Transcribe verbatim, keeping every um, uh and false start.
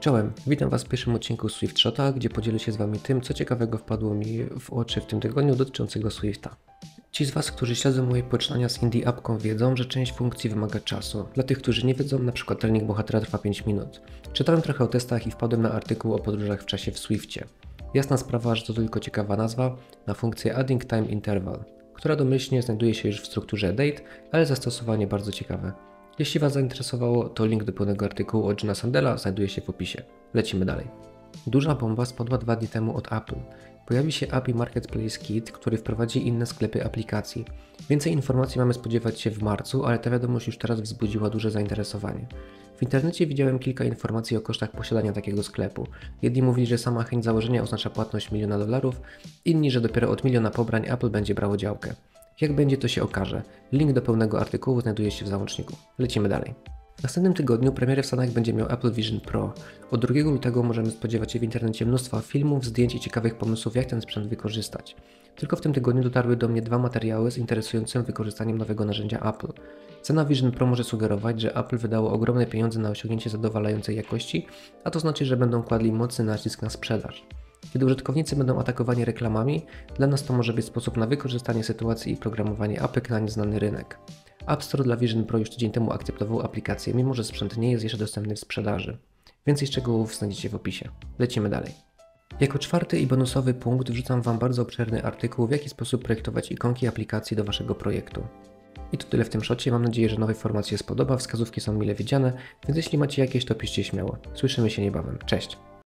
Czołem, witam Was w pierwszym odcinku Swift Shota, gdzie podzielę się z Wami tym, co ciekawego wpadło mi w oczy w tym tygodniu dotyczącego Swifta. Ci z Was, którzy śledzą moje poczynania z Indie Appką, wiedzą, że część funkcji wymaga czasu. Dla tych, którzy nie wiedzą, na przykład trening bohatera trwa pięć minut. Czytałem trochę o testach i wpadłem na artykuł o podróżach w czasie w Swiftie. Jasna sprawa, że to tylko ciekawa nazwa na funkcję Adding Time Interval, która domyślnie znajduje się już w strukturze date, ale zastosowanie bardzo ciekawe. Jeśli Was zainteresowało, to link do pełnego artykułu od Johna Sundella znajduje się w opisie. Lecimy dalej. Duża bomba spadła dwa dni temu od Apple. Pojawi się Apple Marketplace Kit, który wprowadzi inne sklepy aplikacji. Więcej informacji mamy spodziewać się w marcu, ale ta wiadomość już teraz wzbudziła duże zainteresowanie. W internecie widziałem kilka informacji o kosztach posiadania takiego sklepu. Jedni mówili, że sama chęć założenia oznacza płatność miliona dolarów, inni, że dopiero od miliona pobrań Apple będzie brało działkę. Jak będzie, to się okaże. Link do pełnego artykułu znajduje się w załączniku. Lecimy dalej. W następnym tygodniu premierę w Stanach będzie miał Apple Vision Pro. Od drugiego lutego możemy spodziewać się w internecie mnóstwa filmów, zdjęć i ciekawych pomysłów, jak ten sprzęt wykorzystać. Tylko w tym tygodniu dotarły do mnie dwa materiały z interesującym wykorzystaniem nowego narzędzia Apple. Cena Vision Pro może sugerować, że Apple wydało ogromne pieniądze na osiągnięcie zadowalającej jakości, a to znaczy, że będą kładli mocny nacisk na sprzedaż. Kiedy użytkownicy będą atakowani reklamami, dla nas to może być sposób na wykorzystanie sytuacji i programowanie apek na nieznany rynek. App Store dla Vision Pro już tydzień temu akceptował aplikację, mimo że sprzęt nie jest jeszcze dostępny w sprzedaży. Więcej szczegółów znajdziecie w opisie. Lecimy dalej. Jako czwarty i bonusowy punkt wrzucam Wam bardzo obszerny artykuł, w jaki sposób projektować ikonki aplikacji do Waszego projektu. I to tyle w tym szocie, mam nadzieję, że nowy format się spodoba, wskazówki są mile widziane, więc jeśli macie jakieś, to piszcie śmiało. Słyszymy się niebawem, cześć!